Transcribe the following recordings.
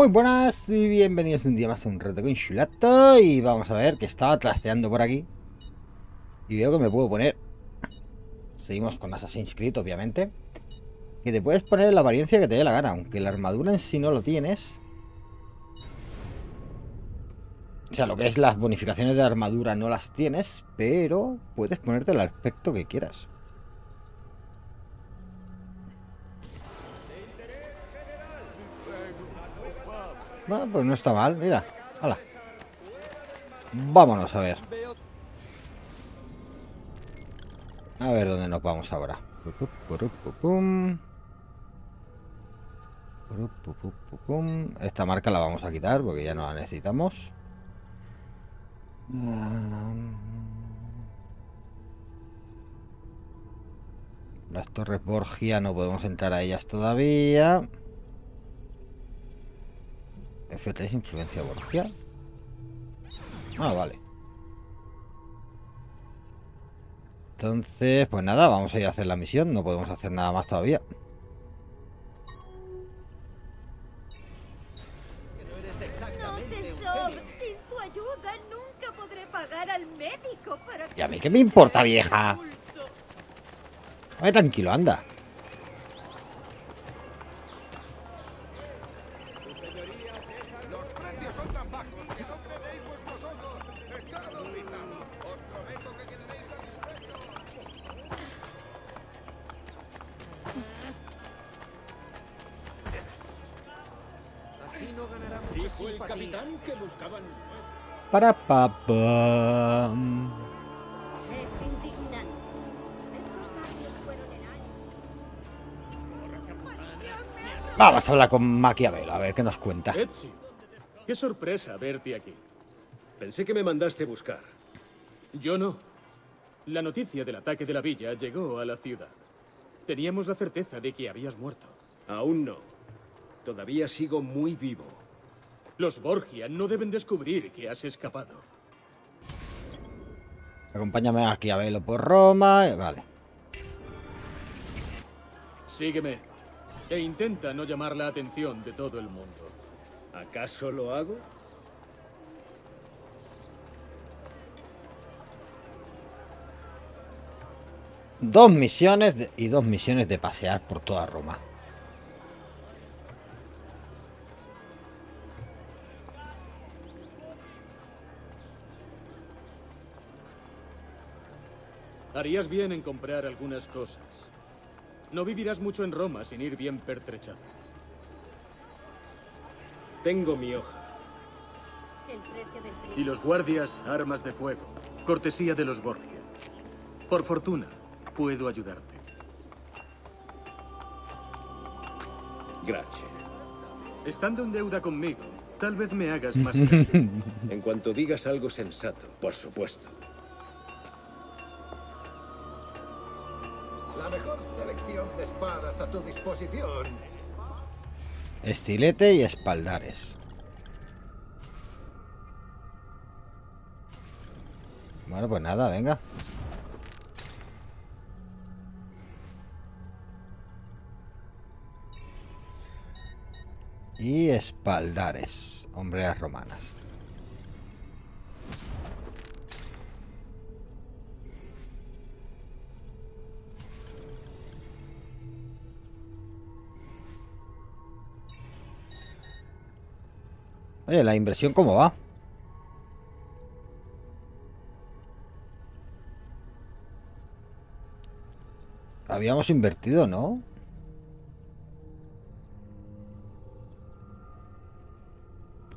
Muy buenas y bienvenidos un día más a Un rato con Shulato. Y vamos a ver que estaba trasteando por aquí y veo que me puedo poner... Seguimos con Assassin's Creed, obviamente. Que te puedes poner la apariencia que te dé la gana, aunque la armadura en sí no lo tienes. O sea, lo que es las bonificaciones de la armadura no las tienes, pero puedes ponerte el aspecto que quieras. Bueno, pues no está mal, mira. Hala. Vámonos a ver. A ver dónde nos vamos ahora. Esta marca la vamos a quitar porque ya no la necesitamos. Las torres Borgia no podemos entrar a ellas todavía. F3 influencia Borgia. Ah, vale. Entonces, pues nada, vamos a ir a hacer la misión. No podemos hacer nada más todavía. No te sobres. Sin tu ayuda nunca podré pagar al médico para... ¿Y a mí qué me importa, vieja? Vaya, tranquilo, anda. Para papá. Es indignante. Estos barrios fueron el... Vamos a hablar con Maquiavelo, a ver qué nos cuenta. Ezio, qué sorpresa verte aquí. Pensé que me mandaste buscar. Yo no. La noticia del ataque de la villa llegó a la ciudad. Teníamos la certeza de que habías muerto. Aún no. Todavía sigo muy vivo. Los Borgia no deben descubrir que has escapado. Acompáñame aquí a Maquiavelo por Roma. Vale. Sígueme. E intenta no llamar la atención de todo el mundo. ¿Acaso lo hago? Dos misiones y dos misiones de pasear por toda Roma. Harías bien en comprar algunas cosas. No vivirás mucho en Roma sin ir bien pertrechado. Tengo mi hoja. Y los guardias, armas de fuego. Cortesía de los Borgia. Por fortuna, puedo ayudarte. Gracias. Estando en deuda conmigo, tal vez me hagas más caso. En cuanto digas algo sensato, por supuesto. De espadas a tu disposición. Estilete y espaldares. Bueno, pues nada, venga. Y espaldares, hombreras romanas. Oye, la inversión, ¿cómo va? Habíamos invertido, ¿no?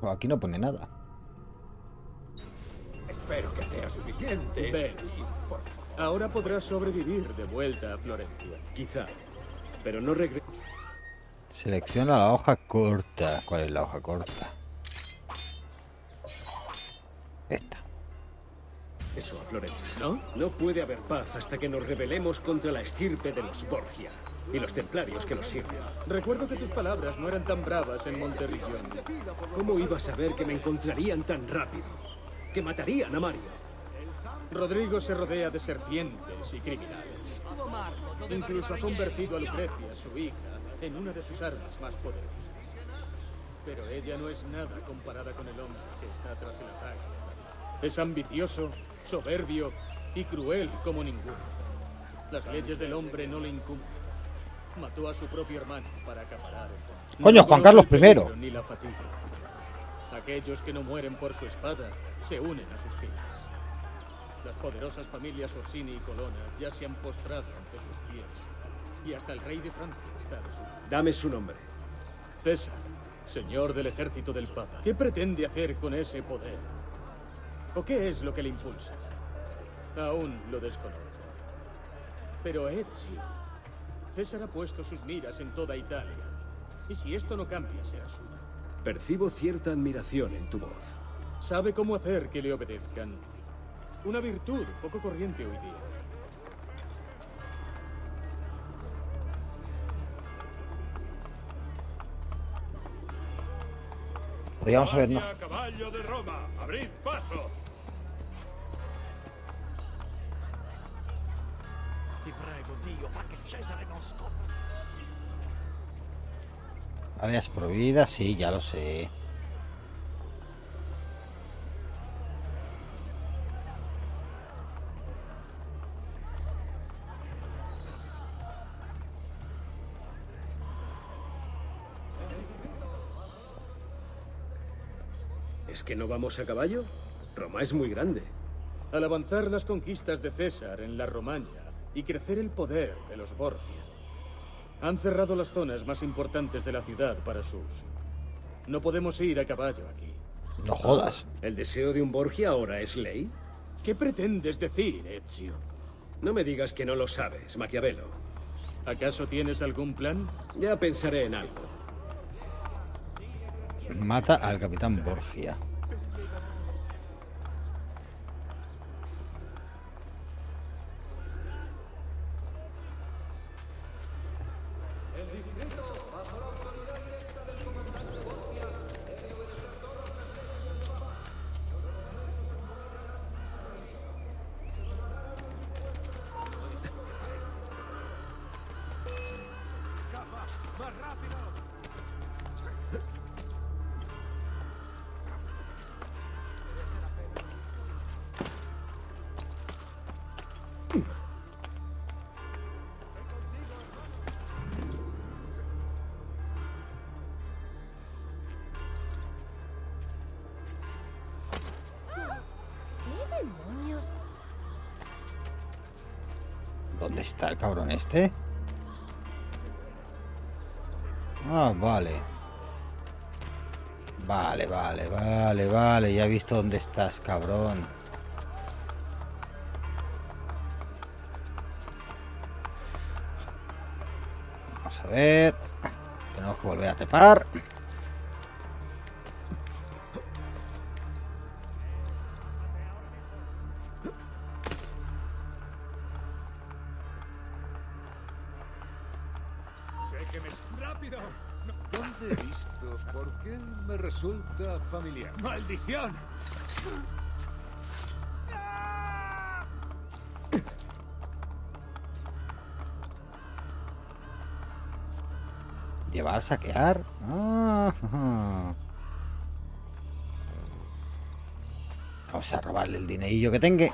Pues aquí no pone nada. Espero que sea suficiente. Ven. Ahora podrás sobrevivir de vuelta a Florencia. Quizá, pero no regreses. Selecciona la hoja corta. ¿Cuál es la hoja corta? Esta. Eso a Florencia, ¿no? No puede haber paz hasta que nos rebelemos contra la estirpe de los Borgia y los templarios que nos sirven. Recuerdo que tus palabras no eran tan bravas en Monteriggioni. ¿Cómo iba a saber que me encontrarían tan rápido? Que matarían a Mario. Rodrigo se rodea de serpientes y criminales. Incluso ha convertido a Lucrecia, su hija, en una de sus armas más poderosas. Pero ella no es nada comparada con el hombre que está tras el ataque. Es ambicioso, soberbio y cruel como ninguno. Las leyes del hombre no le incumplen. Mató a su propio hermano para acaparar el poder. Coño, Juan Carlos I. Ni la fatiga. Aquellos que no mueren por su espada se unen a sus filas. Las poderosas familias Orsini y Colonna ya se han postrado ante sus pies. Y hasta el rey de Francia está de su lado. Dame su nombre. César, señor del ejército del Papa. ¿Qué pretende hacer con ese poder? ¿O qué es lo que le impulsa? Aún lo desconozco. Pero Ezio... César ha puesto sus miras en toda Italia, y si esto no cambia, será suyo. Percibo cierta admiración en tu voz. Sabe cómo hacer que le obedezcan. Una virtud poco corriente hoy día. Podríamos habernos... ¡A caballo de Roma! ¡Abrid paso! Áreas prohibidas, sí, ya lo sé. ¿Es que no vamos a caballo? Roma es muy grande. Al avanzar las conquistas de César en la Romaña y crecer el poder de los Borgia, han cerrado las zonas más importantes de la ciudad para su uso. No podemos ir a caballo aquí. No jodas. ¿El deseo de un Borgia ahora es ley? ¿Qué pretendes decir, Ezio? No me digas que no lo sabes, Maquiavelo. ¿Acaso tienes algún plan? Ya pensaré en algo. Mata al capitán Borgia. ¿Dónde está el cabrón este? Ah, vale. Vale. Ya he visto dónde estás, cabrón. Vamos a ver. Tenemos que volver a trepar. Resulta familiar. ¡Maldición! ¿Llevar, saquear? Ah. Vamos a robarle el dinerillo que tenga.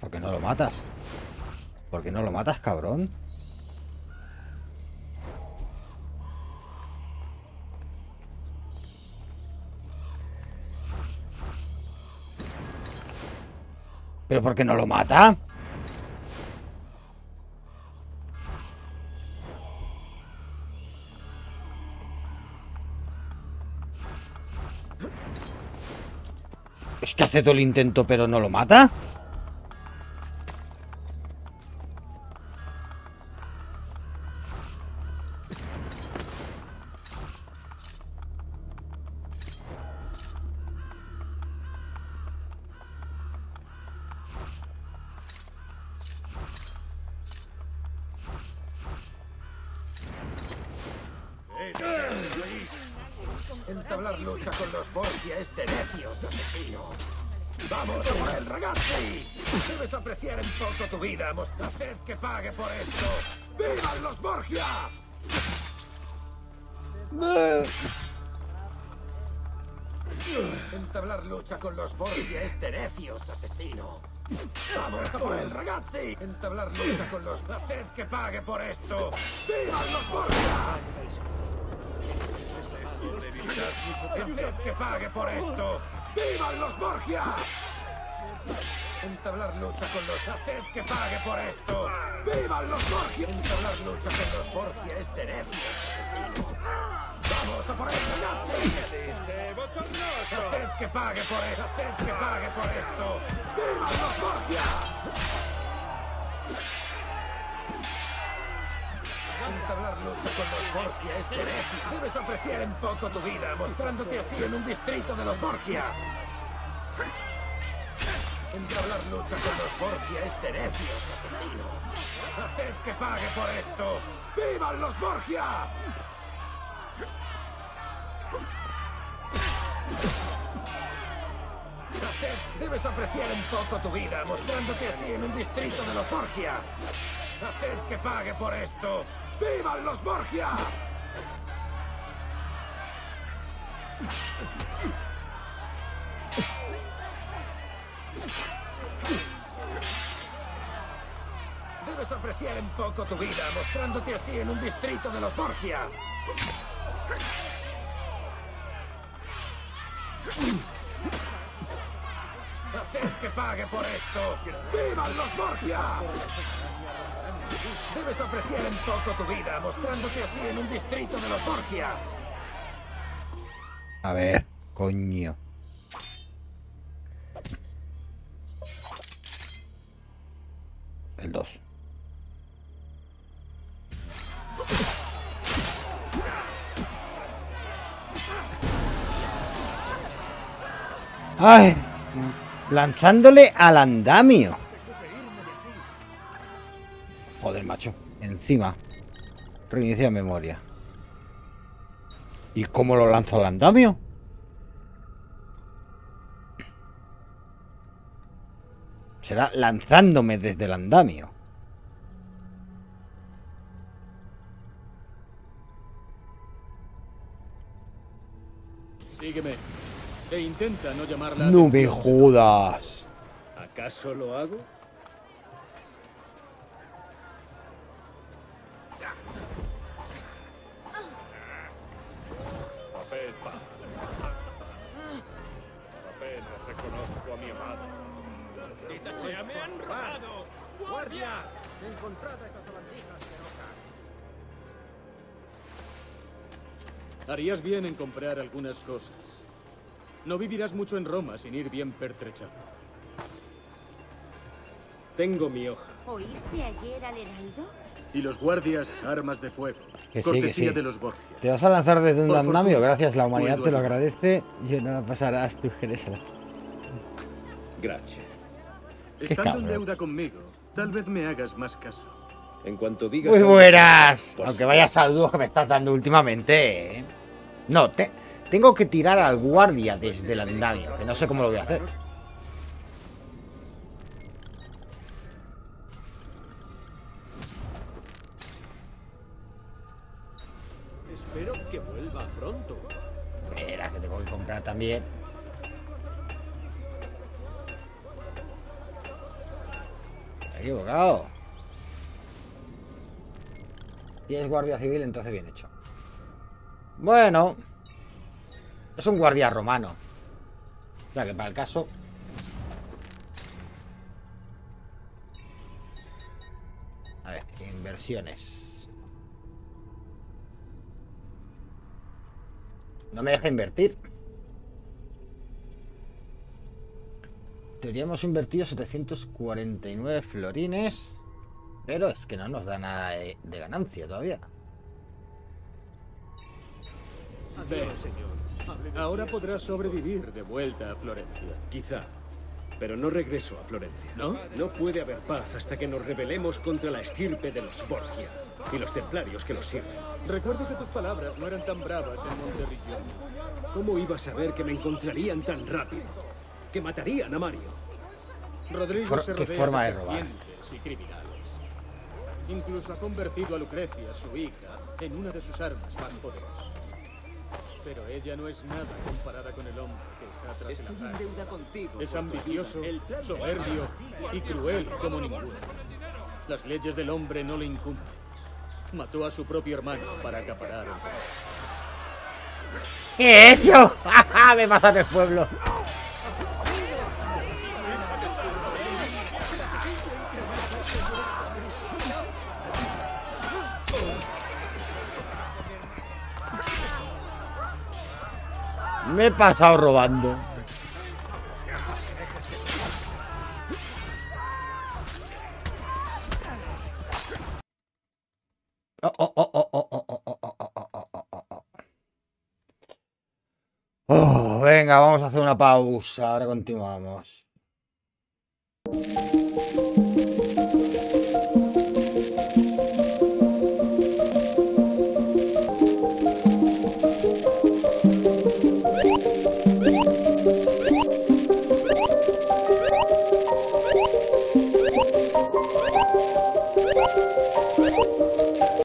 ¿Por qué no lo matas, cabrón? ¿Pero por qué no lo mata? Es que hace todo el intento, pero no lo mata. controlar lucha con los Borgia es de necios, asesino. ¡Vamos, Joel, ragazzi! Debes apreciar en poco tu vida. Haced que pague por esto. ¡Vivan los Borgia! Entablar lucha con los Borgia es de necios, asesino. ¡Vamos, Joel, ragazzi! Entablar lucha con los... ¡Haced que pague por esto! ¡Vivan los Borgia! ¡Haced que pague por esto! ¡Vivan los Borgia! Entablar lucha con los... ¡Haced que pague por esto! ¡Vivan los Borgia! Entablar lucha con los Borgia es de necios. ¡Vamos a por el Nazi! ¡Haced que pague por esto! ¡Haced que pague por esto! ¡Vivan los Borgia! Entablar lucha con los Borgia es de necios. Debes apreciar en poco tu vida, mostrándote así en un distrito de los Borgia. Entablar lucha con los Borgia es de necios, asesino. ¡Haced que pague por esto! ¡Vivan los Borgia! Debes apreciar en poco tu vida, mostrándote así en un distrito de los Borgia. ¡Haced que pague por esto! ¡Vivan los Borgia! Debes apreciar en poco tu vida, mostrándote así en un distrito de los Borgia. ¡Haced que pague por esto! ¡Vivan los Borgia! Debes apreciar en poco tu vida, mostrándote así en un distrito de los Borgia. A ver, coño. El 2. ¡Ay! Lanzándole al andamio. Joder, macho. Encima. Reinicia memoria. ¿Y cómo lo lanzo al andamio? Será lanzándome desde el andamio. Sígueme. E intenta no llamarla. ¡No me jodas! ¿Acaso lo hago? Papel, reconozco a mi amada. ¡Quítate! ¡Me han robado! ¡Guardia! ¡Encontrad a esas sabandijas feroces! Harías bien en comprar algunas cosas. No vivirás mucho en Roma sin ir bien pertrechado. Tengo mi hoja. ¿Oíste ayer al heraldo? Y los guardias, armas de fuego. Que sí, cortesía que sí. De los Borgia. Te vas a lanzar desde un andamio, gracias, la humanidad te lo agradece. Y no pasarás tu jerezas. Gracias. Estando en deuda conmigo, tal vez me hagas más caso. En cuanto digas... ¡Muy buenas! Pues... Aunque vaya saludos que me estás dando últimamente, ¿eh? No, te... Tengo que tirar al guardia desde el andamio, que no sé cómo lo voy a hacer. Espero que vuelva pronto. Espera, que tengo que comprar también. Me he equivocado. Si es guardia civil, entonces bien hecho. Bueno. Es un guardia romano. Ya que para el caso. A ver, inversiones. No me deja invertir. Teníamos invertido 749 florines. Pero es que no nos da nada de ganancia todavía. Ve, señor. Ahora podrás sobrevivir de vuelta a Florencia. Quizá. Pero no regreso a Florencia. ¿No? No puede haber paz hasta que nos rebelemos contra la estirpe de los Borgia y los templarios que los sirven. Recuerdo que tus palabras no eran tan bravas en Monteriggioni. ¿Cómo iba a saber que me encontrarían tan rápido? Que matarían a Mario. Rodrigo se rodea de serpientes y criminales. Incluso ha convertido a Lucrecia, su hija, en una de sus armas más poderosas. Pero ella no es nada comparada con el hombre que está atrás. Estoy en deuda contigo. Es ambicioso, soberbio y cruel como ninguno. Las leyes del hombre no le incumben. Mató a su propio hermano para acaparar. ¿Qué he hecho? Me pasa en el pueblo. Me he pasado robando. Venga, vamos a hacer una pausa. Ahora continuamos.